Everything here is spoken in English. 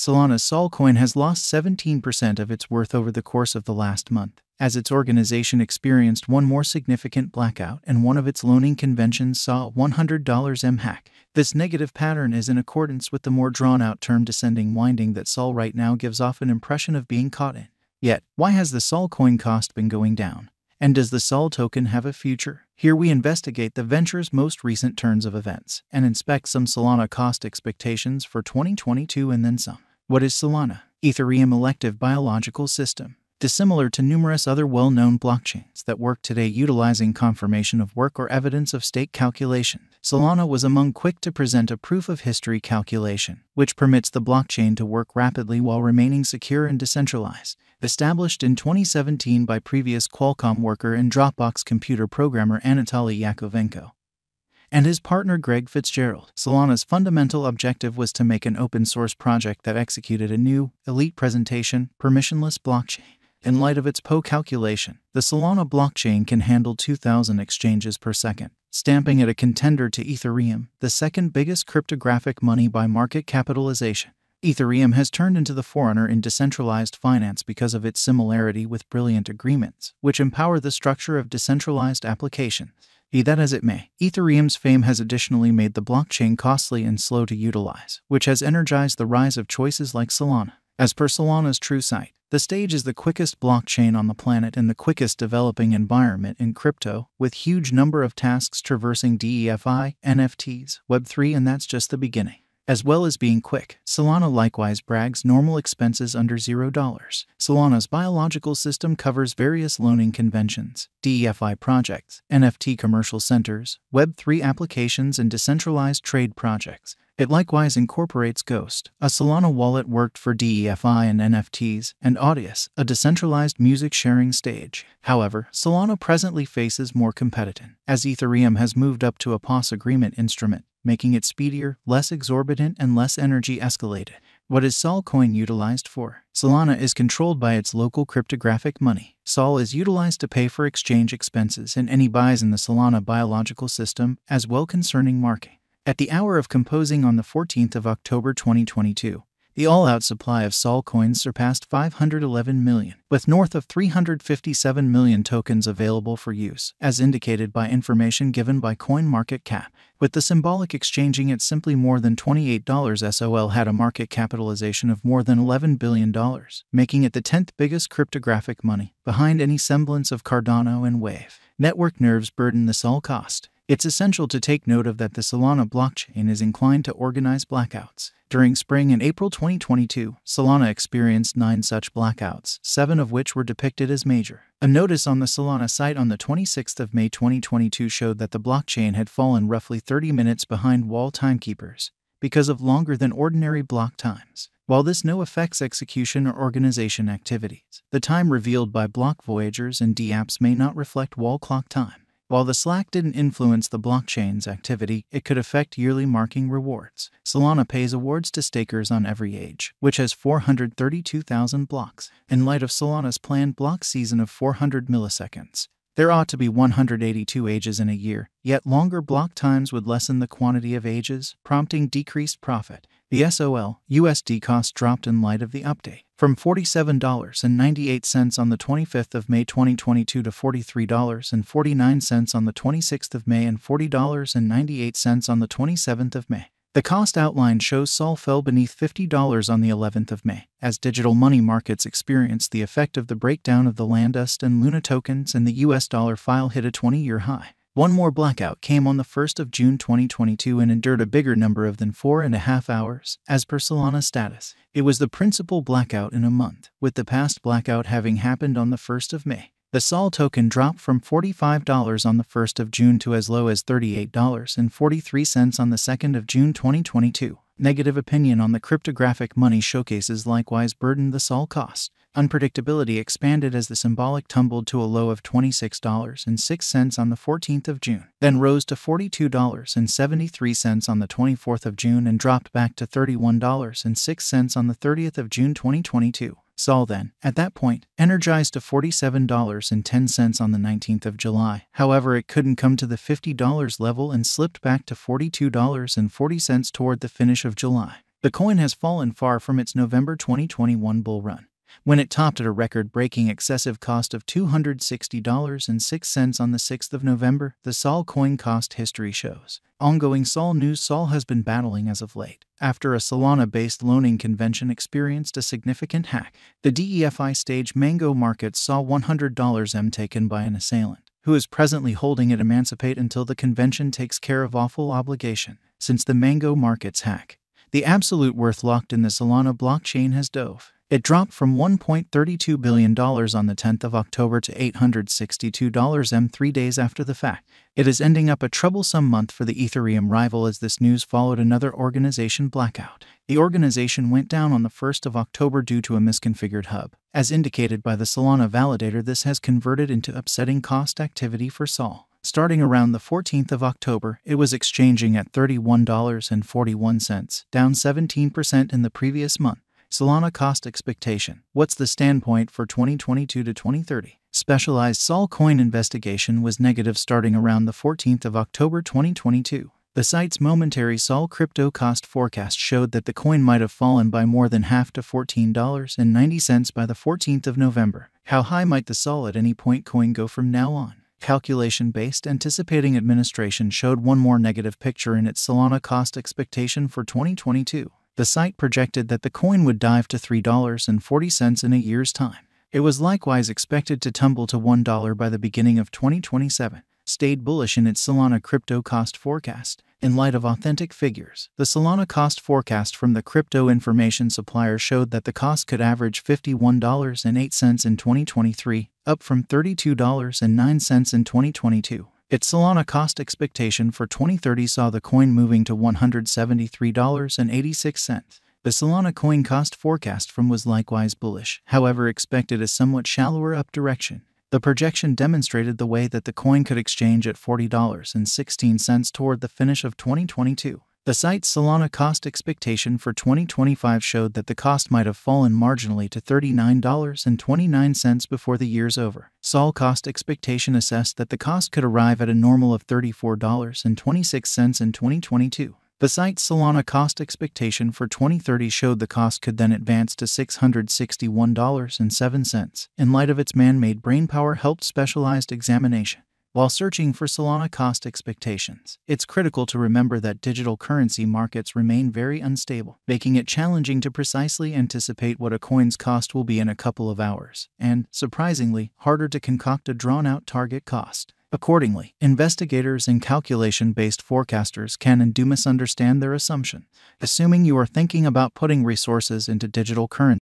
Solana's Solcoin has lost 17% of its worth over the course of the last month, as its organization experienced one more significant blackout and one of its loaning conventions saw a $100 hack. This negative pattern is in accordance with the more drawn-out term descending winding that Sol right now gives off an impression of being caught in. Yet, why has the Solcoin cost been going down? And does the Sol token have a future? Here we investigate the venture's most recent turns of events and inspect some Solana cost expectations for 2022 and then some. What is Solana? Ethereum elective biological system. Dissimilar to numerous other well-known blockchains that work today utilizing confirmation of work or evidence of stake calculation, Solana was among quick to present a proof of history calculation, which permits the blockchain to work rapidly while remaining secure and decentralized. Established in 2017 by previous Qualcomm worker and Dropbox computer programmer Anatoly Yakovenko and his partner Greg Fitzgerald, Solana's fundamental objective was to make an open-source project that executed a new, elite presentation, permissionless blockchain. In light of its PoH calculation, the Solana blockchain can handle 2,000 exchanges per second, stamping it a contender to Ethereum, the second biggest cryptographic money by market capitalization. Ethereum has turned into the forerunner in decentralized finance because of its similarity with brilliant agreements, which empower the structure of decentralized applications. Be that as it may, Ethereum's fame has additionally made the blockchain costly and slow to utilize, which has energized the rise of choices like Solana. As per Solana's true site, the stage is the quickest blockchain on the planet and the quickest developing environment in crypto, with huge number of tasks traversing DeFi, NFTs, Web3, and that's just the beginning. As well as being quick, Solana likewise brags normal expenses under $0. Solana's biological system covers various loaning conventions, DeFi projects, NFT commercial centers, Web3 applications, and decentralized trade projects. It likewise incorporates Ghost, a Solana wallet worked for DeFi and NFTs, and Audius, a decentralized music sharing stage. However, Solana presently faces more competition, as Ethereum has moved up to a PoS agreement instrument, making it speedier, less exorbitant, and less energy escalated. What is Solcoin utilized for? Solana is controlled by its local cryptographic money. Sol is utilized to pay for exchange expenses and any buys in the Solana biological system, as well concerning marking. At the hour of composing on the 14th of October 2022, the all-out supply of Sol coins surpassed 511 million, with north of 357 million tokens available for use, as indicated by information given by CoinMarketCap. With the symbolic exchanging at simply more than $28, Sol had a market capitalization of more than $11 billion, making it the 10th biggest cryptographic money, behind any semblance of Cardano and Wave. Network nerves burden the Sol cost. It's essential to take note of that the Solana blockchain is inclined to organize blackouts. During spring and April 2022, Solana experienced 9 such blackouts, 7 of which were depicted as major. A notice on the Solana site on the 26th of May 2022 showed that the blockchain had fallen roughly 30 minutes behind wall timekeepers because of longer than ordinary block times. While this no affects execution or organization activities, the time revealed by block voyagers and dApps may not reflect wall clock time. While the slack didn't influence the blockchain's activity, it could affect yearly marking rewards. Solana pays awards to stakers on every age, which has 432,000 blocks. In light of Solana's planned block season of 400 milliseconds, there ought to be 182 ages in a year, yet longer block times would lessen the quantity of ages, prompting decreased profit. The Sol/USD cost dropped in light of the update, from $47.98 on the 25th of May 2022 to $43.49 on the 26th of May and $40.98 on the 27th of May. The cost outline shows Sol fell beneath $50 on the 11th of May, as digital money markets experienced the effect of the breakdown of the LUNA and LUNA tokens, and the US dollar file hit a 20-year high. One more blackout came on the 1st of June 2022 and endured a bigger number of than 4.5 hours, as per Solana status. It was the principal blackout in a month, with the past blackout having happened on the 1st of May. The Sol token dropped from $45 on the 1st of June to as low as $38.43 on the 2nd of June 2022. Negative opinion on the cryptographic money showcases likewise burdened the Sol cost. Unpredictability expanded as the symbolic tumbled to a low of $26.06 on the 14th of June, then rose to $42.73 on the 24th of June and dropped back to $31.06 on the 30th of June 2022. Sol then, at that point, energized to $47.10 on the 19th of July. However, it couldn't come to the $50 level and slipped back to $42.40 toward the finish of July. The coin has fallen far from its November 2021 bull run, when it topped at a record-breaking excessive cost of $260.06 on the 6th of November, the Sol coin cost history shows. Ongoing Sol news. Sol has been battling as of late, after a Solana-based loaning convention experienced a significant hack. The DeFi stage Mango Markets saw $100 taken by an assailant, who is presently holding it emancipate until the convention takes care of lawful obligation. Since the Mango Markets hack, the absolute worth locked in the Solana blockchain has dove. It dropped from $1.32 billion on the 10th of October to $862 3 days after the fact. It is ending up a troublesome month for the Ethereum rival, as this news followed another organization blackout. The organization went down on the 1st of October due to a misconfigured hub. As indicated by the Solana validator, this has converted into upsetting cost activity for Sol. Starting around the 14th of October, it was exchanging at $31.41, down 17% in the previous month. Solana cost expectation. What's the standpoint for 2022 to 2030? Specialized Sol coin investigation was negative starting around the 14th of October 2022. The site's momentary Sol crypto cost forecast showed that the coin might have fallen by more than half to $14.90 by the 14th of November. How high might the Sol at any point coin go from now on? Calculation-based anticipating administration showed one more negative picture in its Solana cost expectation for 2022. The site projected that the coin would dive to $3.40 in a year's time. It was likewise expected to tumble to $1 by the beginning of 2027. Stayed bullish in its Solana crypto cost forecast. In light of authentic figures, the Solana cost forecast from the crypto information supplier showed that the cost could average $51.08 in 2023, up from $32.09 in 2022. Its Solana cost expectation for 2030 saw the coin moving to $173.86. The Solana coin cost forecast from was likewise bullish, however expected a somewhat shallower up direction. The projection demonstrated the way that the coin could exchange at $40.16 toward the finish of 2022. The site's Solana cost expectation for 2025 showed that the cost might have fallen marginally to $39.29 before the year's over. Sol cost expectation assessed that the cost could arrive at a normal of $34.26 in 2022. The site's Solana cost expectation for 2030 showed the cost could then advance to $661.07, in light of its man-made brainpower helped specialized examination. While searching for Solana cost expectations, it's critical to remember that digital currency markets remain very unstable, making it challenging to precisely anticipate what a coin's cost will be in a couple of hours, and, surprisingly, harder to concoct a drawn-out target cost. Accordingly, investigators and calculation-based forecasters can and do misunderstand their assumption. Assuming you are thinking about putting resources into digital currency,